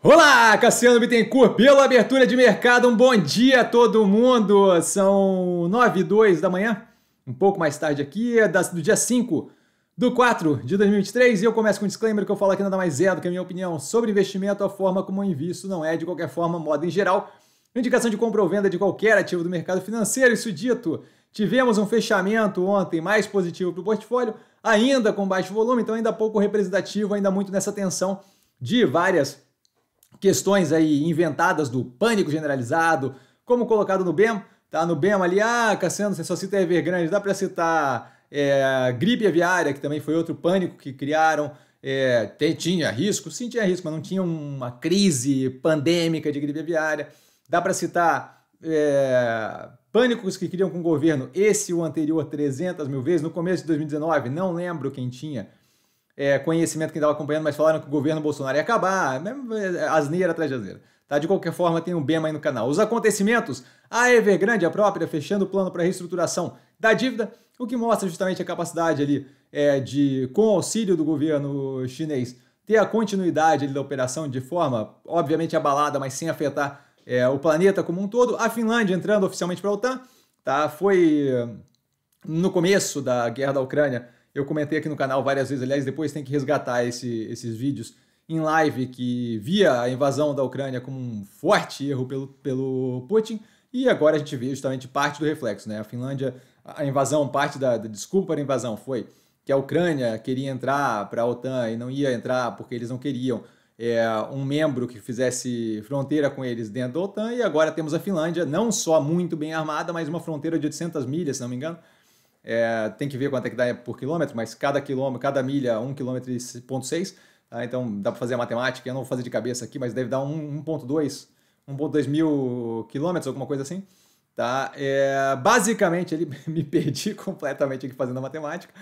Olá, Cassiano Bittencourt, pela abertura de mercado, um bom dia a todo mundo. São 9h02 da manhã, um pouco mais tarde aqui, do dia 5/4/2023, e eu começo com um disclaimer que eu falo aqui nada mais é do que a minha opinião sobre investimento, a forma como eu invisto não é, de qualquer forma, moda em geral, indicação de compra ou venda de qualquer ativo do mercado financeiro. Isso dito, tivemos um fechamento ontem mais positivo para o portfólio, ainda com baixo volume, então ainda pouco representativo, ainda muito nessa tensão de várias questões aí inventadas do pânico generalizado, como colocado no BEM, tá? No BEM ali, Cassiano, você só cita Evergrande, dá para citar gripe aviária, que também foi outro pânico que criaram, tinha risco, sim, tinha risco, mas não tinha uma crise pandêmica de gripe aviária. Dá para citar pânicos que criam com o governo, esse o anterior 300 mil vezes, no começo de 2019, não lembro quem tinha conhecimento, que estava acompanhando, mas falaram que o governo Bolsonaro ia acabar, asneira atrás de asneira. Tá? De qualquer forma, tem um BEM aí no canal. Os acontecimentos, a Evergrande, a própria, fechando o plano para reestruturação da dívida, o que mostra justamente a capacidade ali de, com auxílio do governo chinês, ter a continuidade ali da operação de forma, obviamente, abalada, mas sem afetar o planeta como um todo. A Finlândia entrando oficialmente para a OTAN, tá? Foi no começo da guerra da Ucrânia. Eu comentei aqui no canal várias vezes, aliás, depois tem que resgatar esses vídeos em live, que via a invasão da Ucrânia como um forte erro pelo Putin, e agora a gente vê justamente parte do reflexo, né? A Finlândia, a invasão, parte da desculpa para a invasão foi que a Ucrânia queria entrar para a OTAN e não ia entrar porque eles não queriam um membro que fizesse fronteira com eles dentro da OTAN, e agora temos a Finlândia, não só muito bem armada, mas uma fronteira de 800 milhas, se não me engano. Tem que ver quanto é que dá por quilômetro, mas cada milha, 1,6 km, tá? Então dá para fazer a matemática, eu não vou fazer de cabeça aqui, mas deve dar 1,2 mil quilômetros, alguma coisa assim, tá? Basicamente, ali, me perdi completamente aqui fazendo a matemática,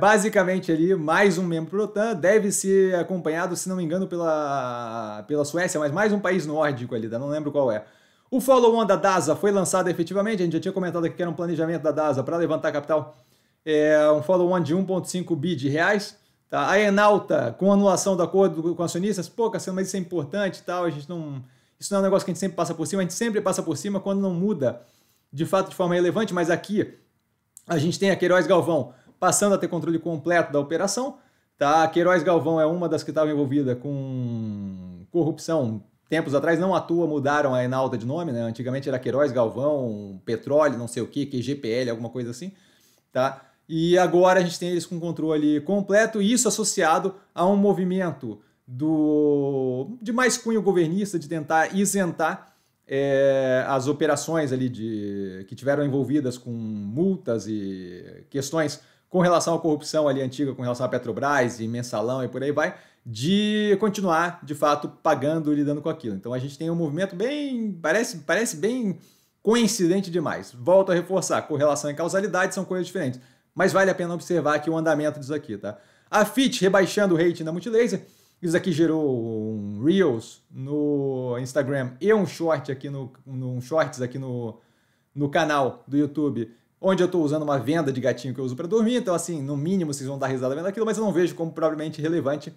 basicamente ali, mais um membro pro OTAN, deve ser acompanhado, se não me engano, pela Suécia, mas mais um país nórdico ali, tá? Não lembro qual é. O follow-on da DASA foi lançado efetivamente, a gente já tinha comentado aqui que era um planejamento da DASA para levantar capital, um follow-on de 1,5 bi de reais. Tá? A Enauta, com anulação do acordo com acionistas, pô, Cassiano, mas isso é importante e tal, a gente não, isso não é um negócio que a gente sempre passa por cima, a gente sempre passa por cima quando não muda de fato de forma relevante, mas aqui a gente tem a Queiroz Galvão passando a ter controle completo da operação. Tá? A Queiroz Galvão é uma das que estava envolvida com corrupção tempos atrás, não à toa mudaram a Enauta de nome, né? Antigamente era Queiroz Galvão, Petróleo, não sei o que, QGPL, alguma coisa assim, tá? E agora a gente tem eles com controle completo, e isso associado a um movimento de mais cunho governista, de tentar isentar as operações ali que tiveram envolvidas com multas e questões com relação à corrupção ali antiga, com relação à Petrobras e mensalão e por aí vai, de continuar, de fato, pagando e lidando com aquilo. Então a gente tem um movimento bem, parece bem coincidente demais. Volto a reforçar, correlação e causalidade são coisas diferentes, mas vale a pena observar aqui o andamento disso aqui, tá? A Fitch rebaixando o rating da Mutilaser, isso aqui gerou um Reels no Instagram e um Short aqui Shorts aqui no canal do YouTube, onde eu estou usando uma venda de gatinho que eu uso para dormir, então assim, no mínimo vocês vão dar risada vendo aquilo, mas eu não vejo como propriamente relevante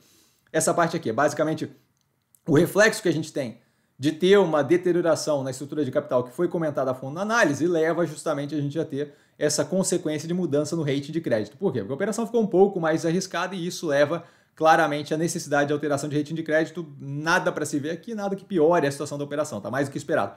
essa parte aqui. Basicamente, o reflexo que a gente tem de ter uma deterioração na estrutura de capital que foi comentada a fundo na análise leva justamente a gente a ter essa consequência de mudança no rating de crédito. Por quê? Porque a operação ficou um pouco mais arriscada, e isso leva claramente à necessidade de alteração de rating de crédito, nada para se ver aqui, nada que piore a situação da operação, tá mais do que esperado.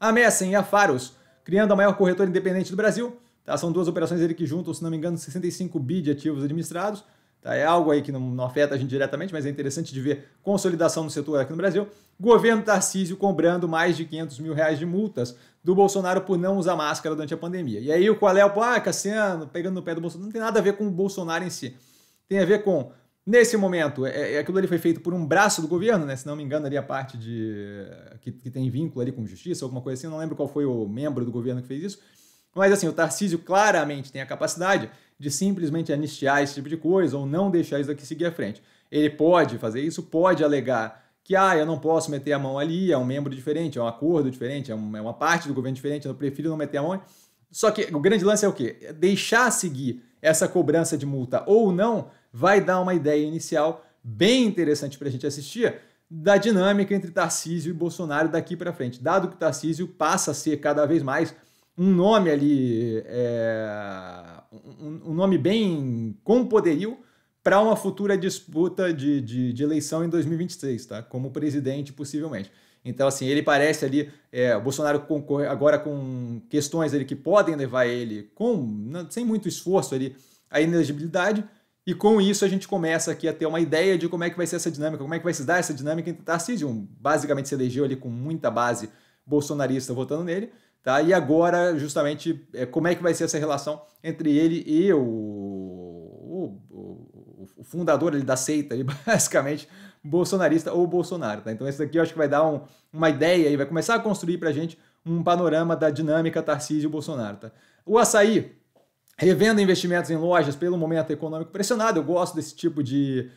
A Messen e a Faros, criando a maior corretora independente do Brasil, tá? São duas operações ali que juntam, se não me engano, 65 bi de ativos administrados. Tá? É algo aí que não afeta a gente diretamente, mas é interessante de ver consolidação no setor aqui no Brasil. Governo Tarcísio cobrando mais de 500 mil reais de multas do Bolsonaro por não usar máscara durante a pandemia. E aí o qual é o... Cassiano, pegando no pé do Bolsonaro. Não tem nada a ver com o Bolsonaro em si. Tem a ver com, nesse momento, aquilo ali foi feito por um braço do governo, né? Se não me engano, ali a parte de... que tem vínculo ali com justiça, alguma coisa assim. Eu não lembro qual foi o membro do governo que fez isso. Mas assim, o Tarcísio claramente tem a capacidade de simplesmente anistiar esse tipo de coisa ou não deixar isso daqui seguir à frente. Ele pode fazer isso, pode alegar que eu não posso meter a mão ali, é um membro diferente, é um acordo diferente, é uma parte do governo diferente, eu prefiro não meter a mão. Só que o grande lance é o quê? Deixar seguir essa cobrança de multa ou não vai dar uma ideia inicial bem interessante para a gente assistir da dinâmica entre Tarcísio e Bolsonaro daqui para frente, dado que Tarcísio passa a ser cada vez mais um nome ali, um nome bem com poderio para uma futura disputa de eleição em 2026, tá? Como presidente, possivelmente. Então, assim, ele parece ali, o Bolsonaro concorre agora com questões ali que podem levar ele, sem muito esforço ali, à inelegibilidade, e com isso a gente começa aqui a ter uma ideia de como é que vai ser essa dinâmica, como é que vai se dar essa dinâmica entre Tarcísio, basicamente se elegeu ali com muita base bolsonarista votando nele, tá? E agora, justamente, como é que vai ser essa relação entre ele e o fundador ali da seita, ali, basicamente, bolsonarista ou Bolsonaro, tá? Então esse daqui eu acho que vai dar uma ideia e vai começar a construir pra gente um panorama da dinâmica Tarcísio e Bolsonaro, tá? O Açaí revendo investimentos em lojas pelo momento econômico pressionado. Eu gosto desse tipo de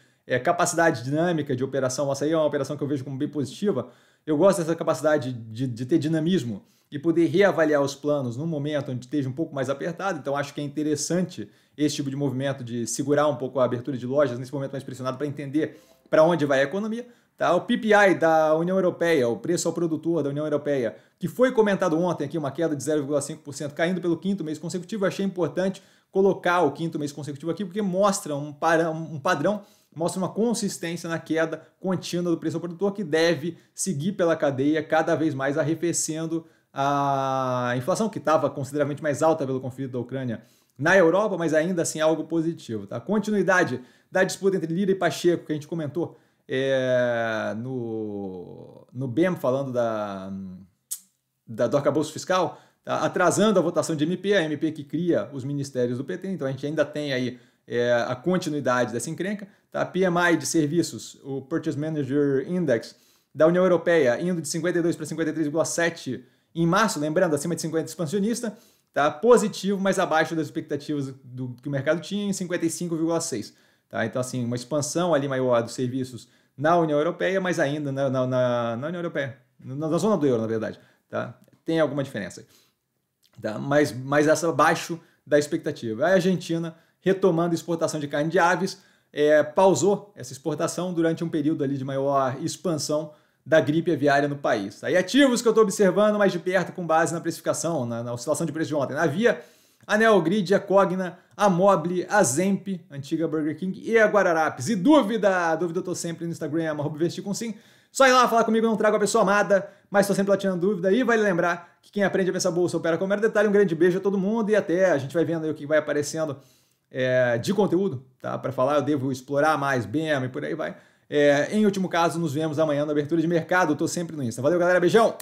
capacidade dinâmica de operação. O Açaí é uma operação que eu vejo como bem positiva. Eu gosto dessa capacidade de ter dinamismo e poder reavaliar os planos num momento onde esteja um pouco mais apertado. Então, acho que é interessante esse tipo de movimento de segurar um pouco a abertura de lojas nesse momento mais pressionado para entender para onde vai a economia. Tá? O PPI da União Europeia, o preço ao produtor da União Europeia, que foi comentado ontem aqui, uma queda de 0,5%, caindo pelo quinto mês consecutivo. Eu achei importante colocar o quinto mês consecutivo aqui, porque mostra um padrão, mostra uma consistência na queda contínua do preço ao produtor, que deve seguir pela cadeia, cada vez mais arrefecendo a inflação, que estava consideravelmente mais alta pelo conflito da Ucrânia na Europa, mas ainda assim algo positivo. Tá? Continuidade da disputa entre Lira e Pacheco, que a gente comentou, no BEM, falando do arcabouço fiscal, tá? Atrasando a votação de MP, a MP que cria os ministérios do PT, então a gente ainda tem aí a continuidade dessa encrenca. Tá? PMI de serviços, o Purchase Manager Index da União Europeia, indo de 52 para 53,7 em março, lembrando, acima de 50 expansionista, tá? Positivo, mas abaixo das expectativas que o mercado tinha, em 55,6. Tá? Então, assim, uma expansão ali maior dos serviços na União Europeia, mas ainda na União Europeia, na zona do euro, na verdade, tá? Tem alguma diferença aí, tá? Mas essa abaixo da expectativa. A Argentina retomando exportação de carne de aves, pausou essa exportação durante um período ali de maior expansão da gripe aviária no país. Tá? E ativos que eu estou observando mais de perto com base na precificação, na oscilação de preço de ontem. Na Via, a Neogrid, a Cogna, a Moble, a Zemp, antiga Burger King, e a Guararapes. E dúvida eu tô sempre no Instagram, @vestircomsim. Só ir lá falar comigo, não trago a pessoa amada, mas tô sempre lá tirando dúvida. E vale lembrar que quem aprende a pensar bolsa opera com o mero detalhe. Um grande beijo a todo mundo e até a gente vai vendo aí o que vai aparecendo de conteúdo, tá? Para falar, eu devo explorar mais BM e por aí vai. Em último caso, nos vemos amanhã na abertura de mercado. Eu tô sempre no Insta. Valeu, galera. Beijão!